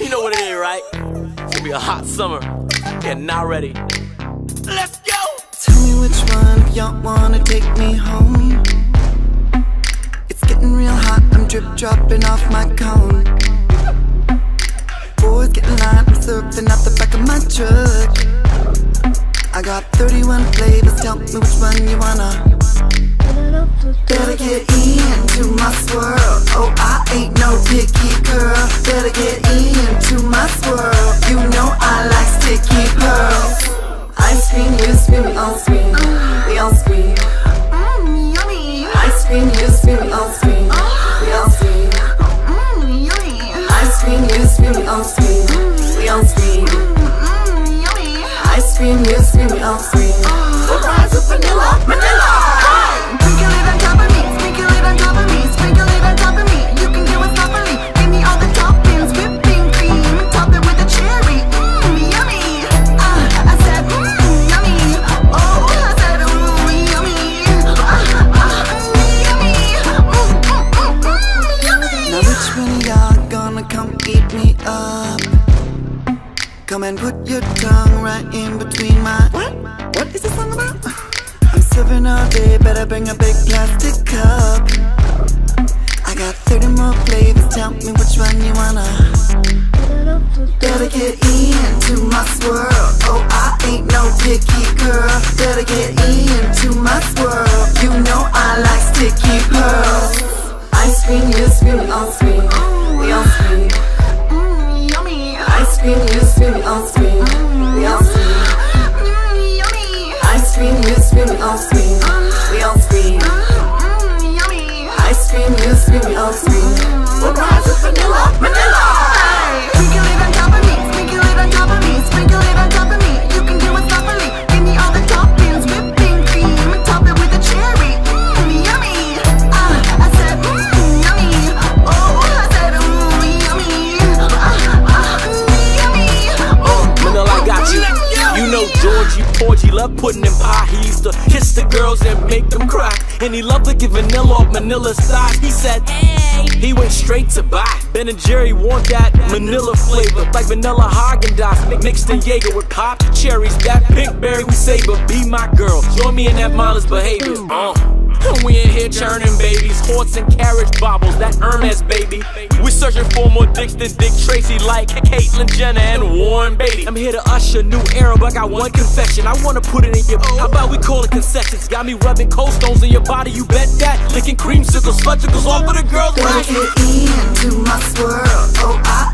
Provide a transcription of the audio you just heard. You know what it is, right? It's gonna be a hot summer. Getting not ready. Let's go! Tell me which one of y'all wanna take me home. It's getting real hot, I'm drip-dropping off my cone. Boys getting lined, I'm surfing out the back of my truck. I got 31 flavors, tell me which one you wanna. Better get into my swirl. Oh, I ain't no picky girl. Better get into my swirl. You know I like sticky pearls. Ice cream, you scream, we all scream. We all scream. Mmm, yummy. Ice cream, you scream, we all scream. We all scream. Mmm, yummy. Ice cream, you scream, we all scream. We all scream. Mmm, yummy. Ice cream, you scream, we all scream. Surprise with vanilla, vanilla. Come and put your tongue right in between my. What? What is this song about? I'm serving all day, better bring a big plastic cup. I got 30 more flavors, tell me which one you wanna. Better get into my swirl. Oh, I ain't no picky girl. Better get into my swirl. You know I like sticky pearls. Ice cream, you scream, we all scream. We all scream. Ice cream, you scream, we all scream. We all scream. Mmm, yummy. Ice cream, you scream, we all scream. We all scream. Mmm, yummy. Ice cream, you scream, we all scream. We'll rise with vanilla, vanilla. Hey. Sprinkle it on top of me, sprinkle it on top of me, sprinkle it on top of me. You can do it properly. Give me all the toppings, whipping cream, and top it with a cherry. Mmm, yummy. I said mmm, yummy. Oh, I said mmm, yummy. You know Georgie, Porgy loved pudding and pie. He used to kiss the girls and make them cry. And he loved to give vanilla off Manila's thighs. He said, hey. He went straight to buy. Ben and Jerry want that Manila flavor, like vanilla Haagen-Dazs mixed in Jaeger with popped cherries. That pink berry we savor. Be my girl, join me in that mindless behavior. We in here churning babies, horse and carriage bobbles, that Hermes baby. We searching for more dicks than Dick Tracy, like Caitlyn, Jenna, and Warren, baby. I'm here to usher new era, but I got one confession. I wanna put it in your. How about we call it concessions? Got me rubbing cold stones in your body, you bet that. Licking creamsicles, fudgicles, all for the girls. Better get into my swirl. Oh, I